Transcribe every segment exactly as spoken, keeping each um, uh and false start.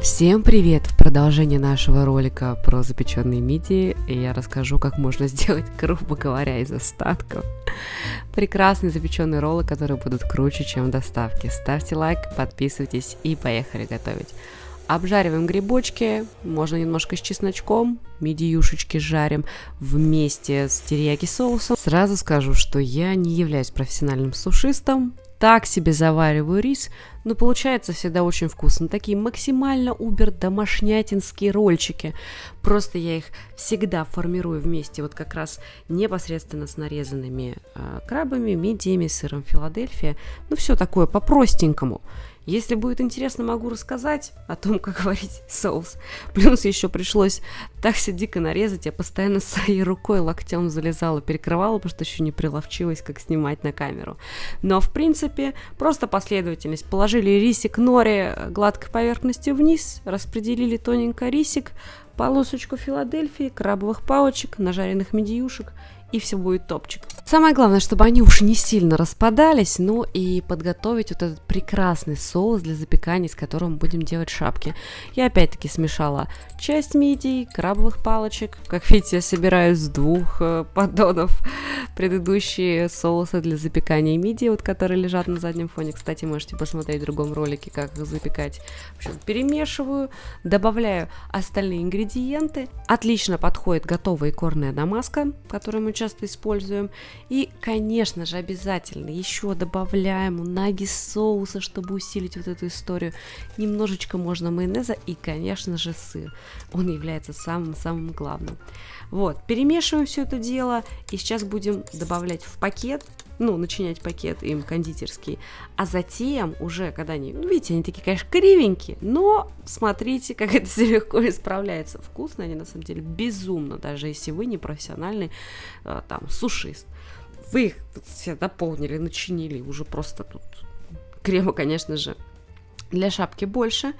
Всем привет! В продолжении нашего ролика про запеченные мидии я расскажу, как можно сделать, грубо говоря, из остатков прекрасный запеченный роллы, которые будут круче, чем в доставке. Ставьте лайк, подписывайтесь и поехали готовить. Обжариваем грибочки, можно немножко с чесночком, мидиюшечки жарим вместе с терияки соусом. Сразу скажу, что я не являюсь профессиональным сушистом. Так себе завариваю рис, но получается всегда очень вкусно. Такие максимально убер домашнятинские рольчики. Просто я их всегда формирую вместе, вот как раз непосредственно с нарезанными э, крабами, мидиями, сыром Филадельфия. Ну все такое по-простенькому. Если будет интересно, могу рассказать о том, как варить соус. Плюс еще пришлось так все дико нарезать. Я постоянно своей рукой локтем залезала, перекрывала, потому что еще не приловчилась, как снимать на камеру. Но в принципе просто последовательность. Положили рисик нори гладкой поверхностью вниз, распределили тоненько рисик, полосочку Филадельфии, крабовых палочек, нажаренных мидиюшек, и все будет топчик. Самое главное, чтобы они уж не сильно распадались, ну и подготовить вот этот прекрасный соус для запекания, с которым будем делать шапки. Я опять-таки смешала часть мидий, крабовых палочек. Как видите, я собираю с двух поддонов предыдущие соусы для запекания мидий, вот которые лежат на заднем фоне. Кстати, можете посмотреть в другом ролике, как их запекать. В общем, перемешиваю, добавляю остальные ингредиенты. Отлично подходит готовая икорная намазка, которую мы часто используем. И, конечно же, обязательно еще добавляем унаги соуса, чтобы усилить вот эту историю. Немножечко можно майонеза и, конечно же, сыр. Он является самым-самым главным. Вот, перемешиваем все это дело. И сейчас будем добавлять в пакет, ну, начинять пакет им кондитерский. А затем уже, когда они, видите, они такие, конечно, кривенькие, но смотрите, как это все легко исправляется. Вкусно они, на самом деле, безумно, даже если вы не профессиональный там сушист. Вы их все дополнили, начинили, уже просто тут крема, конечно же, для шапки больше.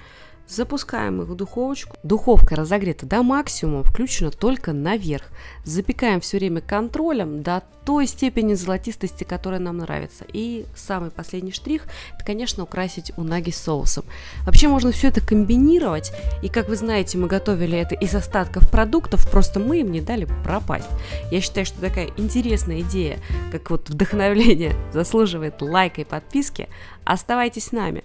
Запускаем их в духовочку. Духовка разогрета до максимума, включена только наверх. Запекаем все время контролем до той степени золотистости, которая нам нравится. И самый последний штрих, это, конечно, украсить унаги соусом. Вообще можно все это комбинировать. И, как вы знаете, мы готовили это из остатков продуктов, просто мы им не дали пропасть. Я считаю, что такая интересная идея, как вот вдохновление, заслуживает лайка и подписки. Оставайтесь с нами.